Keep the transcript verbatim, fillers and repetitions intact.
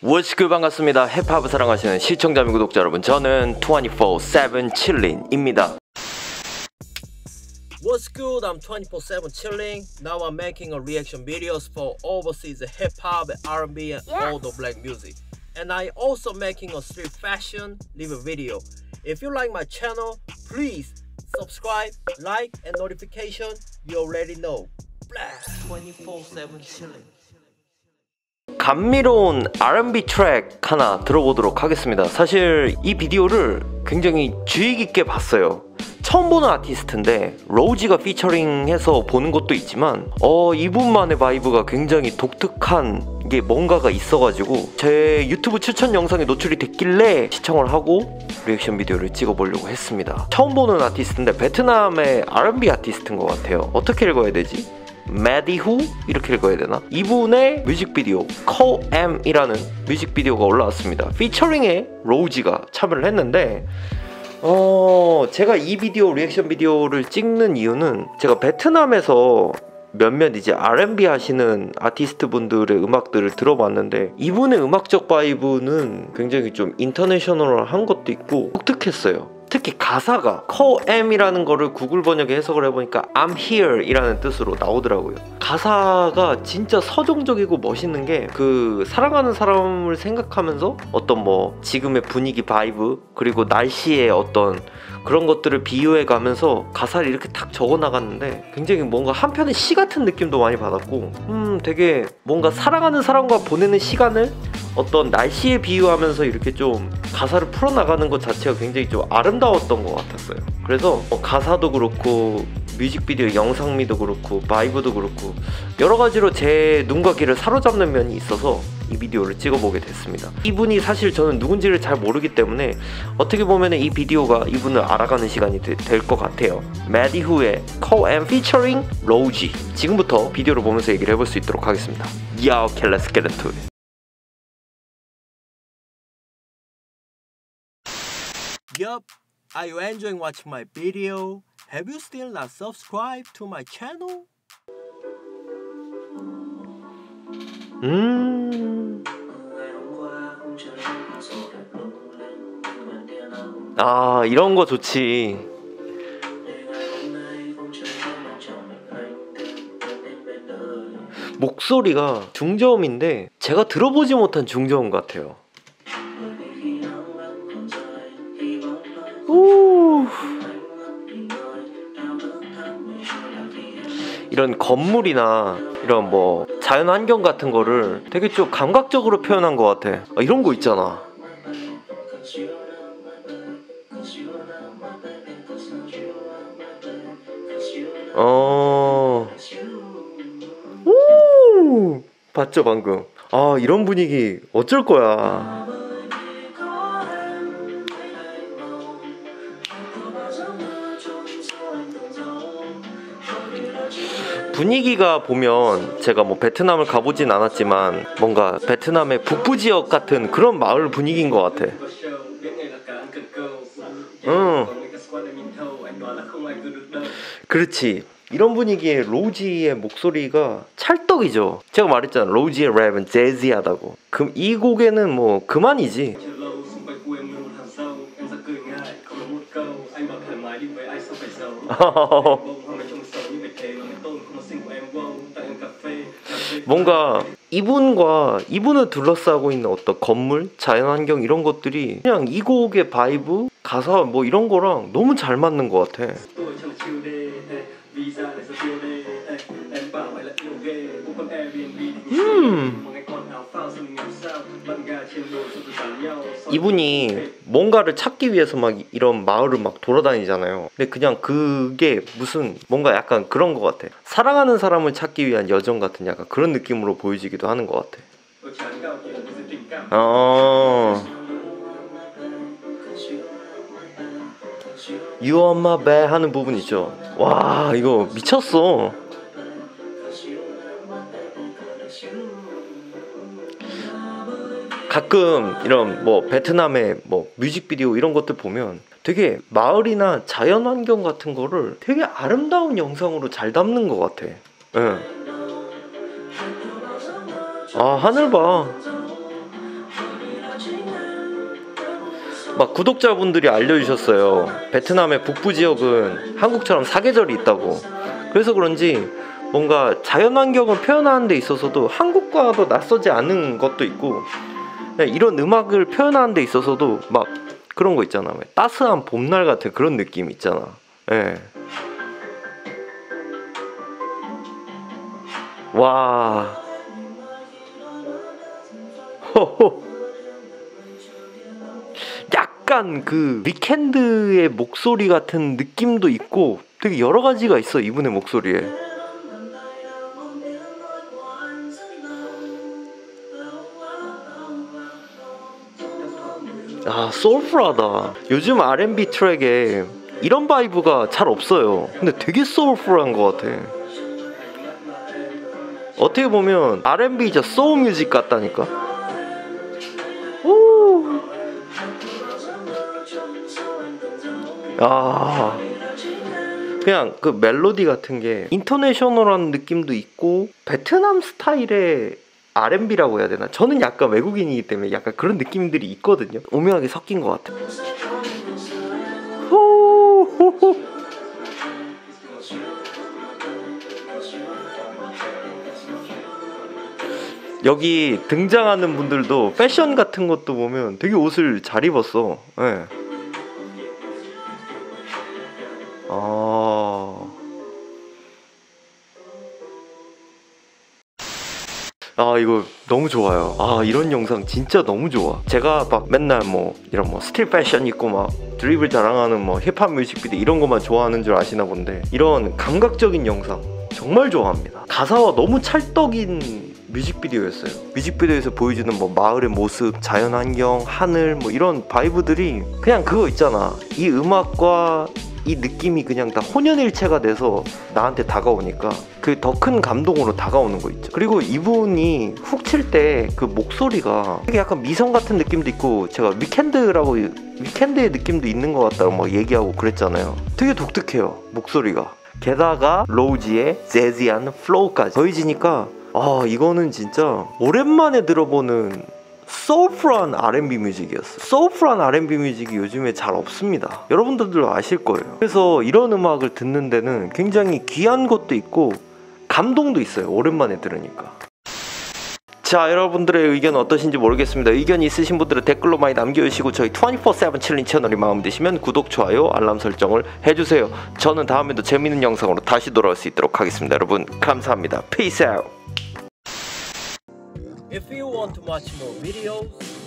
워시크 반갑습니다. 힙합을 사랑하시는 시청자 및 구독자 여러분, 저는 투 포 세븐 칠린입니다. What's good? I'm two four seven Chillin. Now I'm making a reaction videos for overseas hip hop, R and B, and all the black music. And I also making a street fashion live video. If you like my channel, please subscribe, like, and notification. You already know. two four seven Chillin. 감미로운 알 앤 비 트랙 하나 들어보도록 하겠습니다. 사실 이 비디오를 굉장히 주의 깊게 봤어요. 처음 보는 아티스트인데 로우지가 피처링해서 보는 것도 있지만 어 이분만의 바이브가 굉장히 독특한 게 뭔가가 있어가지고 제 유튜브 추천 영상에 노출이 됐길래 시청을 하고 리액션 비디오를 찍어보려고 했습니다. 처음 보는 아티스트인데 베트남의 알 앤 비 아티스트인 것 같아요. 어떻게 읽어야 되지? Madihu? 이렇게 읽어야 되나? 이분의 뮤직비디오 Coem 이라는 뮤직비디오가 올라왔습니다. 피처링에 로우지가 참여를 했는데 어... 제가 이 비디오 리액션 비디오를 찍는 이유는 제가 베트남에서 몇몇 이제 알 앤 비 하시는 아티스트 분들의 음악들을 들어봤는데 이분의 음악적 바이브는 굉장히 좀 인터내셔널한 것도 있고 독특했어요. 특히 가사가 Coem 이라는 거를 구글 번역에 해석을 해보니까 I'm here 이라는 뜻으로 나오더라고요. 가사가 진짜 서정적이고 멋있는 게 그 사랑하는 사람을 생각하면서 어떤 뭐 지금의 분위기 바이브 그리고 날씨의 어떤 그런 것들을 비유해 가면서 가사를 이렇게 탁 적어 나갔는데 굉장히 뭔가 한편의 시 같은 느낌도 많이 받았고 음 되게 뭔가 사랑하는 사람과 보내는 시간을 어떤 날씨에 비유하면서 이렇게 좀 가사를 풀어나가는 것 자체가 굉장히 좀 아름다웠던 것 같았어요. 그래서 뭐 가사도 그렇고 뮤직비디오 영상미도 그렇고 바이브도 그렇고 여러가지로 제 눈과 귀를 사로잡는 면이 있어서 이 비디오를 찍어보게 됐습니다. 이분이 사실 저는 누군지를 잘 모르기 때문에 어떻게 보면 이 비디오가 이분을 알아가는 시간이 될 것 같아요. Madihu의 Coem featuring Low G. 지금부터 비디오를 보면서 얘기를 해볼 수 있도록 하겠습니다. Yeah, okay, let's get into it. Yup, are you enjoying watching my video? Have you still not subscribed to my channel? 음. 아, 이런 거 좋지. 목소리가 중저음인데 제가 들어보지 못한 중저음 같아요. 이런 건물이나 이런 뭐 자연 환경 같은 거를 되게 좀 감각적으로 표현한 것 같아. 아, 이런 거 있잖아. 어. 오! 봤죠 방금. 아 이런 분위기 어쩔 거야. 분위기가 보면 제가 뭐 베트남을 가보진 않았지만 뭔가 베트남의 북부 지역 같은 그런 마을 분위기인 것 같아. 응. 그렇지. 이런 분위기에 로우지의 목소리가 찰떡이죠. 제가 말했잖아. 로우지의 랩은 재즈하다고. 그럼 이 곡에는 뭐 그만이지. 뭔가 이분과 이분을 둘러싸고 있는 어떤 건물, 자연환경 이런 것들이 그냥 이 곡의 바이브, 가사 뭐 이런 거랑 너무 잘 맞는 것 같아. 음. 이분이 뭔가를 찾기 위해서 막 이런 마을을 막 돌아다니잖아요. 근데 그냥 그게 무슨 뭔가 약간 그런 것 같아. 사랑하는 사람을 찾기 위한 여정 같은 약간 그런 느낌으로 보여지기도 하는 것 같아. 어. You are my bae 하는 부분 있죠. 와 이거 미쳤어. 가끔 이런 뭐 베트남의 뭐 뮤직비디오 이런 것들 보면 되게 마을이나 자연환경 같은 거를 되게 아름다운 영상으로 잘 담는 것 같아. 예. 아 하늘 봐. 막 구독자분들이 알려주셨어요. 베트남의 북부 지역은 한국처럼 사계절이 있다고. 그래서 그런지 뭔가 자연환경을 표현하는 데 있어서도 한국과도 낯서지 않은 것도 있고, 이런 음악을 표현하는 데 있어서도 막 그런 거 있잖아, 따스한 봄날 같은 그런 느낌 있잖아. 예. 와. 호호. 약간 그 위켄드의 목소리 같은 느낌도 있고 되게 여러 가지가 있어, 이분의 목소리에. 아, 소울풀하다. 요즘 알앤비 트랙에 이런 바이브가 잘 없어요. 근데 되게 소울풀한 것 같아. 어떻게 보면 알앤비이자 소울 뮤직 같다니까. 아, 그냥 그 멜로디 같은 게 인터내셔널한 느낌도 있고 베트남 스타일의 알앤비라고 해야 되나? 저는 약간 외국인이기 때문에 약간 그런 느낌들이 있거든요. 오묘하게 섞인 것 같아요. 여기 등장하는 분들도 패션 같은 것도 보면 되게 옷을 잘 입었어. 네. 아... 아, 이거 너무 좋아요. 아, 이런 영상 진짜 너무 좋아. 제가 막 맨날 뭐 이런 뭐 스틸 패션 있고 막 드립을 자랑하는 뭐 힙합 뮤직비디오 이런 것만 좋아하는 줄 아시나 본데, 이런 감각적인 영상 정말 좋아합니다. 가사와 너무 찰떡인 뮤직비디오였어요. 뮤직비디오에서 보여주는 뭐 마을의 모습, 자연환경, 하늘 뭐 이런 바이브들이 그냥 그거 있잖아, 이 음악과 이 느낌이 그냥 다 혼연일체가 돼서 나한테 다가오니까 그 더 큰 감동으로 다가오는 거 있죠. 그리고 이분이 훅 칠 때 그 목소리가 되게 약간 미성 같은 느낌도 있고, 제가 위켄드라고 위켄드의 느낌도 있는 것 같다고 막 얘기하고 그랬잖아요. 되게 독특해요 목소리가. 게다가 로우지의 재즈한 플로우까지 더해지니까 아, 이거는 진짜 오랜만에 들어보는 소울풀한 알앤비 뮤직이었어요. 소울풀한 알앤비 뮤직이 요즘에 잘 없습니다. 여러분들도 아실 거예요. 그래서 이런 음악을 듣는 데는 굉장히 귀한 것도 있고 감동도 있어요, 오랜만에 들으니까. 자, 여러분들의 의견 어떠신지 모르겠습니다. 의견 있으신 분들은 댓글로 많이 남겨주시고 저희 이십사 세븐 칠린 채널이 마음에 드시면 구독, 좋아요, 알람 설정을 해주세요. 저는 다음에도 재밌는 영상으로 다시 돌아올 수 있도록 하겠습니다. 여러분 감사합니다. Peace out! If you want to watch more videos,